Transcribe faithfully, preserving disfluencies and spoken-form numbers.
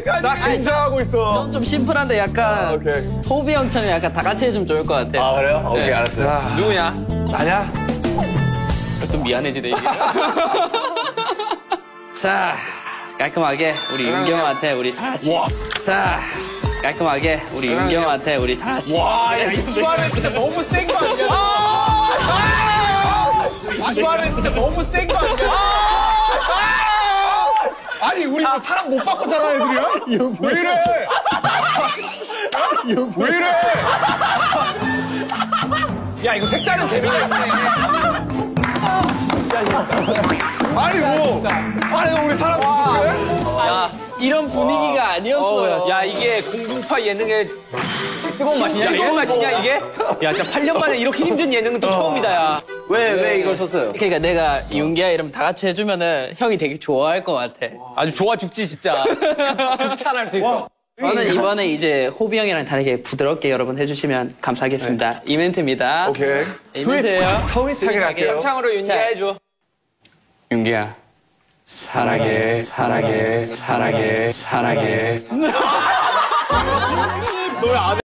어떡하니? 나 긴장하고 있어. 전 좀 심플한데 약간 아, 오케이. 호비 형처럼 약간 다 같이 해주면 좋을 것 같아. 아 그래요? 오케이 네. 알았어요. 아, 누구냐? 나냐? 좀 미안해지네 이게. 자 깔끔하게 우리 윤경한테 우리 다 같이. 와. 자 깔끔하게 우리 윤경한테 우리 다 같이. 와 야, 이 말은 진짜 너무 센 거 아니야? 이 말은 진짜 너무 센 거 아니야? 아니 우리 아, 사람 못 받고 자란 애들이야? 왜 이래? 왜 이래? 야 이거 색다른 재미가 있네. 아니 뭐? 아니 우리 사람 와, 그래? 야 이런 분위기가 와. 아니었어. 어, 야 이게 공중파 예능의 뜨거운 맛이냐? 뜨거운 맛이냐 이게? 야 진짜 팔 년 만에 이렇게 힘든 예능은 또 처음이다 야. 왜, 왜 이걸 썼어요? 그러니까 내가 윤기야 이름 다 같이 해주면은 형이 되게 좋아할 것 같아. 아주 좋아 죽지 진짜. 극찬할 수 있어. 저는 이번에 이제 호비 형이랑 다르게 부드럽게 여러분 해주시면 감사하겠습니다. 네. 이 멘트입니다. 오케이. 이 멘트예요. 서윗하게 갈게요. 현창으로 윤기야 해줘. 윤기야. 사랑해, 사랑해, 사랑해, 사랑해. 사랑해. 너 안 해.